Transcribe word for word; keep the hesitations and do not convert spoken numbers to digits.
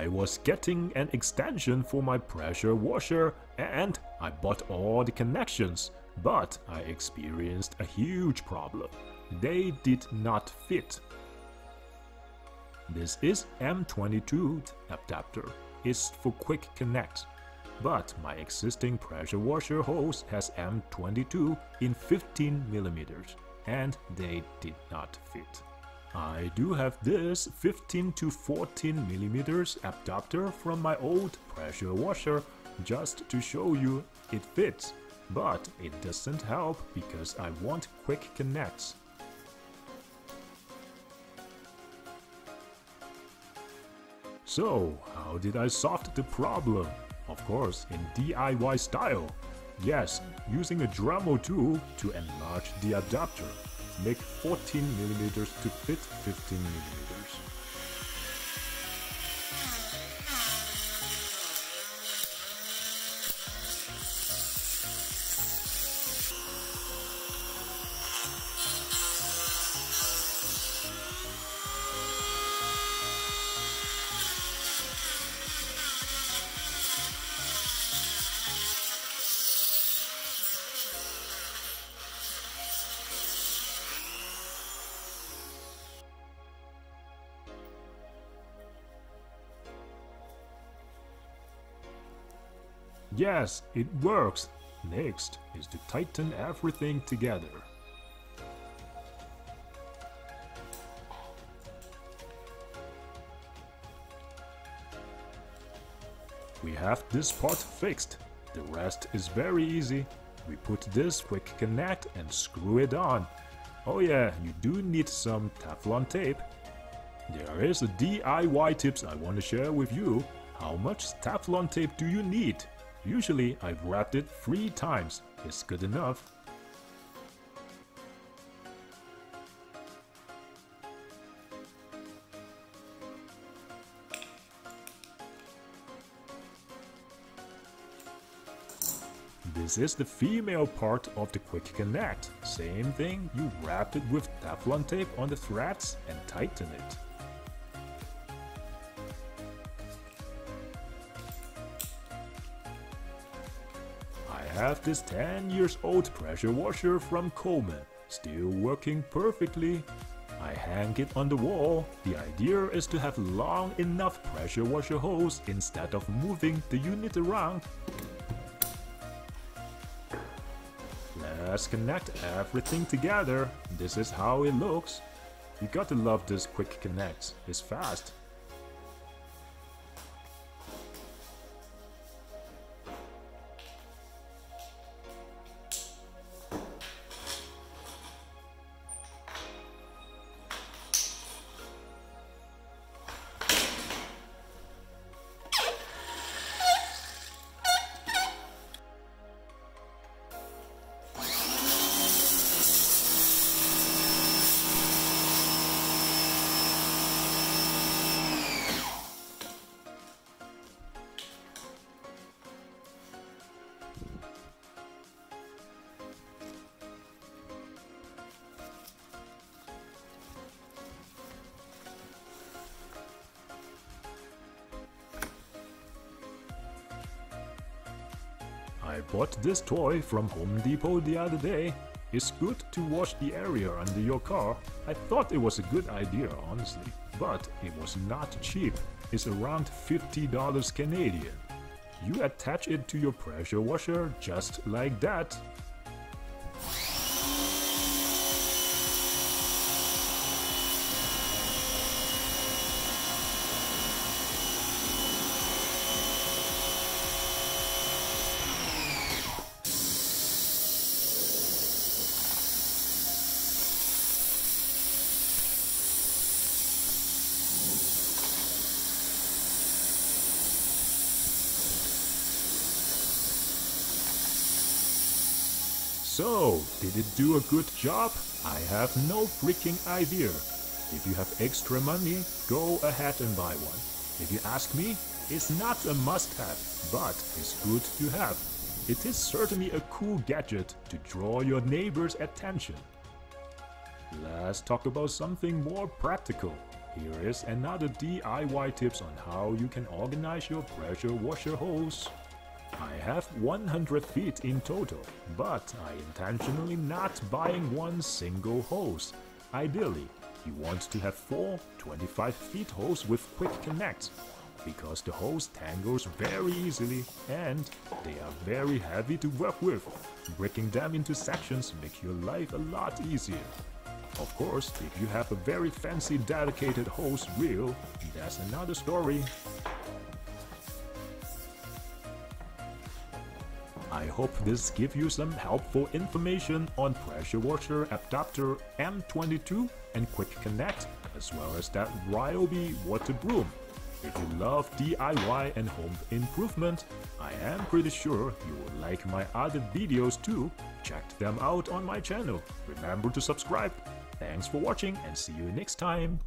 I was getting an extension for my pressure washer and I bought all the connections, but I experienced a huge problem. They did not fit. This is M twenty-two adapter. It's for quick connect. But my existing pressure washer hose has M twenty-two in fifteen millimeters, and they did not fit. I do have this fifteen to fourteen millimeters adapter from my old pressure washer just to show you it fits, but it doesn't help because I want quick connects. So, how did I solve the problem? Of course, in D I Y style. Yes, using a Dremel tool to enlarge the adapter. Make fourteen millimeters to fit fifteen millimeters. Yes, it works! Next is to tighten everything together. We have this part fixed. The rest is very easy. We put this quick connect and screw it on. Oh yeah, you do need some Teflon tape. There is a D I Y tips I want to share with you. How much Teflon tape do you need? Usually, I've wrapped it three times. It's good enough. This is the female part of the quick connect. Same thing, you wrap it with Teflon tape on the threads and tighten it. I have this ten years old pressure washer from Coleman, still working perfectly. I hang it on the wall. The idea is to have long enough pressure washer hose instead of moving the unit around. Let's connect everything together. This is how it looks. You gotta love this quick connect, it's fast. I bought this toy from Home Depot the other day. It's good to wash the area under your car. I thought it was a good idea, honestly, but it was not cheap. It's around fifty dollars Canadian. You attach it to your pressure washer just like that. So, did it do a good job? I have no freaking idea. If you have extra money, go ahead and buy one. If you ask me, it's not a must-have, but it's good to have. It is certainly a cool gadget to draw your neighbor's attention. Let's talk about something more practical. Here is another D I Y tips on how you can organize your pressure washer hose. I have one hundred feet in total, but I intentionally not buying one single hose. Ideally, you want to have four twenty-five feet hose with quick connects, because the hose tangles very easily and they are very heavy to work with. Breaking them into sections makes your life a lot easier. Of course, if you have a very fancy dedicated hose reel, that's another story. I hope this gives you some helpful information on pressure washer adapter M twenty-two and Quick Connect, as well as that Ryobi water broom. If you love D I Y and home improvement, I am pretty sure you will like my other videos too. Check them out on my channel. Remember to subscribe. Thanks for watching and see you next time.